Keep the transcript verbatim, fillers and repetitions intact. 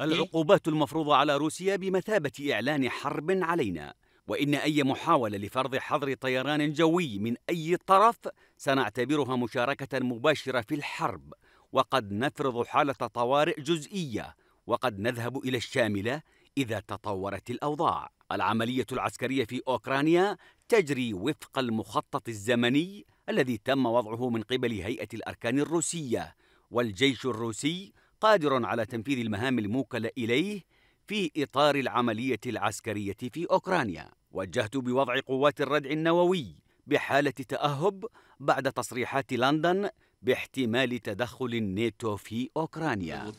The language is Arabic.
العقوبات المفروضة على روسيا بمثابة إعلان حرب علينا، وإن أي محاولة لفرض حظر طيران جوي من أي طرف سنعتبرها مشاركة مباشرة في الحرب، وقد نفرض حالة طوارئ جزئية، وقد نذهب إلى الشاملة إذا تطورت الأوضاع. العملية العسكرية في أوكرانيا تجري وفق المخطط الزمني الذي تم وضعه من قبل هيئة الأركان الروسية، والجيش الروسي قادر على تنفيذ المهام الموكلة إليه في إطار العملية العسكرية في أوكرانيا. وجهت بوضع قوات الردع النووي بحالة تأهب بعد تصريحات لندن باحتمال تدخل الناتو في أوكرانيا.